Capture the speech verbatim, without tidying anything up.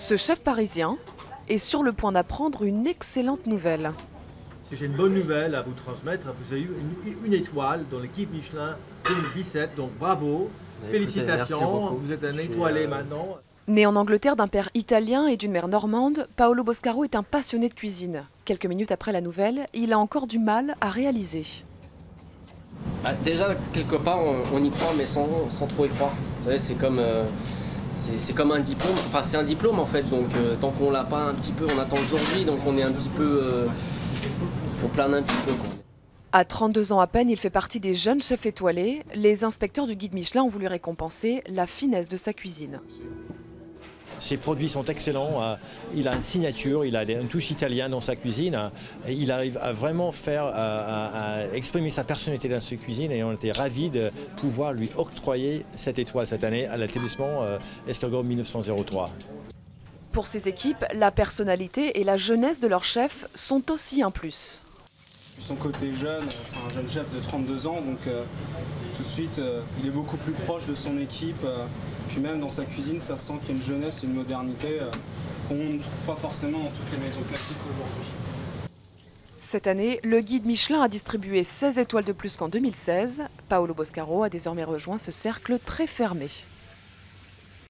Ce chef parisien est sur le point d'apprendre une excellente nouvelle. J'ai une bonne nouvelle à vous transmettre. Vous avez eu une, une étoile dans le Guide Michelin deux mille dix-sept, donc bravo, écoutez, félicitations, vous êtes un étoilé euh... maintenant. Né en Angleterre d'un père italien et d'une mère normande, Paolo Boscaro est un passionné de cuisine. Quelques minutes après la nouvelle, il a encore du mal à réaliser. Bah, déjà, quelque part, on, on y croit, mais sans, sans trop y croire. C'est comme... Euh... C'est comme un diplôme, enfin c'est un diplôme en fait, donc euh, tant qu'on l'a pas un petit peu, on attend aujourd'hui, donc on est un petit peu, euh, on plane un petit peu. À trente-deux ans à peine, il fait partie des jeunes chefs étoilés. Les inspecteurs du Guide Michelin ont voulu récompenser la finesse de sa cuisine. Ses produits sont excellents, il a une signature, il a une touche italienne dans sa cuisine, et il arrive à vraiment faire, à, à exprimer sa personnalité dans sa cuisine, et on était ravis de pouvoir lui octroyer cette étoile cette année à l'établissement Escargot mille neuf cent trois. Pour ces équipes, la personnalité et la jeunesse de leur chef sont aussi un plus. Son côté jeune, c'est un jeune chef de trente-deux ans, donc euh, tout de suite, euh, il est beaucoup plus proche de son équipe. Euh, puis même dans sa cuisine, ça sent qu'il y a une jeunesse et une modernité euh, qu'on ne trouve pas forcément dans toutes les maisons classiques aujourd'hui. Cette année, le Guide Michelin a distribué seize étoiles de plus qu'en deux mille seize. Paolo Boscaro a désormais rejoint ce cercle très fermé.